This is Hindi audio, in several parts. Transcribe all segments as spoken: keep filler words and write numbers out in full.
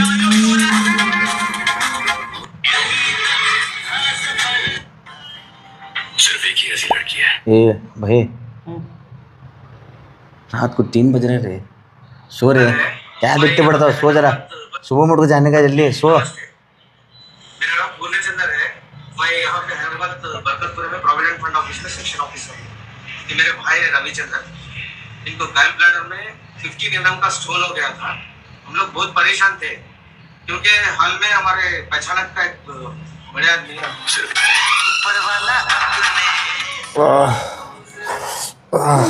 ए भाई रात को तीन बज रहे रे, सो रे क्या देखते पड़ता हो, सो जरा, सुबह में उठ के जाने का, जल्दी सो। मेरा नाम भूले चंदर है, मैं यहाँ पे हैदराबाद बरकतपुर में प्रोविडेंट फंड ऑफिस में सेक्शन ऑफिसर हूँ। ये मेरे भाई है रविचंदर, इनको गैल ब्लैडर में पंद्रह एम एम का स्टोन हो गया था। हम लोग बहुत परेशान थे क्योंकि हाल में हमारे पहचानक का एक बड़े आदमी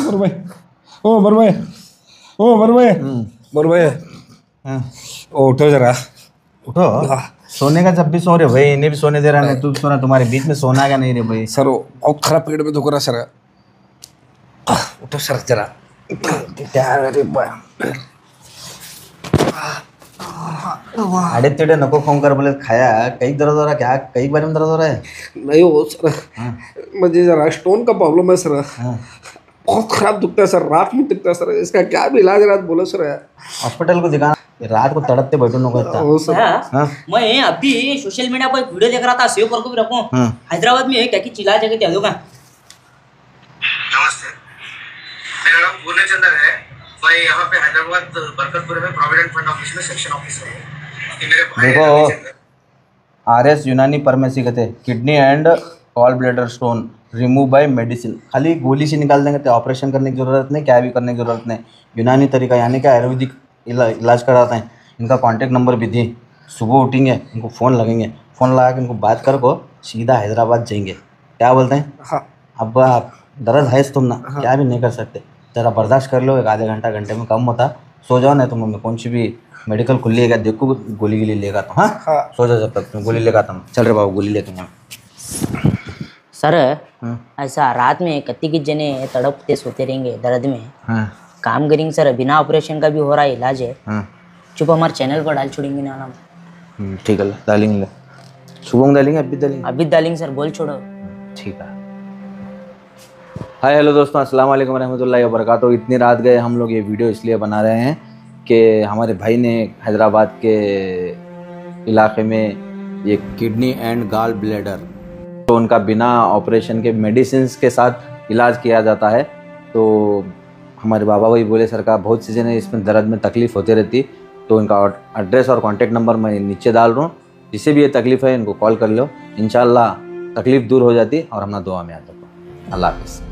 बरबाई, ओ बरबाई, ओ बरबाई, बरबाई, उठो जरा, उठो। सोने का जब भी सो रहे भाई, इन्हें भी सोने दे रहा नहीं, तू सोना, तुम्हारे बीच में सोना का नहीं रे भाई। सर बहुत खराब पेट में दुख रहा सर, उठो सर जरा। अड़े तेड़े नको फोन कर, बोले खाया कई दर्द हो रहा क्या, कई बार में दर्द हो रहा है? नहीं हो सर, मुझे जरा स्टोन का प्रॉब्लम है सर, बहुत खराब दुखता है सर, रात में दुखता है सर, इसका क्या इलाज रात बोलो सर? हॉस्पिटल को दिखाना, रात को तड़पते बैठो नको। मैं अभी सोशल मीडिया पर वीडियो देख रहा था, सेव करके भी रखो, हैदराबाद में क्या की चिल्ला जगह क्या होगा। नमस्ते, मेरा नाम भूले चंदर है, मैं यहाँ पे हैदराबाद बरकतपुर में प्रोविडेंट फंड ऑफिस में सेक्शन ऑफिसर हूँ। मेरे भाई देखो, आरएस यूनानी फार्मेसी कहते हैं, kidney and gall bladder stone remove by medicine. खाली गोली से निकाल देंगे तो ऑपरेशन करने की ज़रूरत नहीं, क्या भी करने की ज़रूरत नहीं। यूनानी तरीका यानी कि आयुर्वेदिक इला, इलाज कराते हैं। इनका कॉन्टैक्ट नंबर भी दी, सुबह उठेंगे इनको फ़ोन लगेंगे, फ़ोन लगा के इनको बात कर को सीधा हैदराबाद जाएंगे। क्या बोलते हैं? हाँ। अब आप दर्द है तुम ना, क्या भी नहीं कर सकते, ज़रा बर्दाश्त कर लो, एक आधे घंटा घंटे में कम होता, सो जाओ। नहीं तो मैं कौन सी भी मेडिकल खुली है क्या, देखो गोली गिली लेगा तुम। हाँ हाँ, सो जाओ जब तक, गोली लेगा तुम। चल रहे बाबू, गोली लेके हम। सर ऐसा रात में कत्ती के जने तड़पते सोते रहेंगे दर्द में। हाँ। काम करेंगे सर, बिना ऑपरेशन का भी हो रहा है इलाज है। हाँ। चुप हमारे चैनल पर डाल छोड़ेंगे ना नाम। ठीक है, डालेंगे सुबह डालेंगे, अभी डालेंगे अभी डालेंगे सर, बोल छोड़ो। ठीक है। हाय हेलो दोस्तों, अस्सलाम वालेकुम रहमतुल्लाहि व बरकातहू। इतनी रात गए हम लोग ये वीडियो इसलिए बना रहे हैं कि हमारे भाई ने हैदराबाद के इलाके में ये किडनी एंड गॉल ब्लैडर तो उनका बिना ऑपरेशन के मेडिसिन के साथ इलाज किया जाता है। तो हमारे बाबा भाई बोले सर का बहुत सी चीज़ें इसमें दर्द में तकलीफ़ होती रहती, तो इनका एड्रेस और कॉन्टैक्ट नंबर मैं नीचे डाल रहा हूँ। जिसे भी ये तकलीफ़ है इनको कॉल कर लो, इंशाल्लाह तकलीफ़ दूर हो जाती और हमारा दुआ में आ जाता। अल्लाह हाफिज़।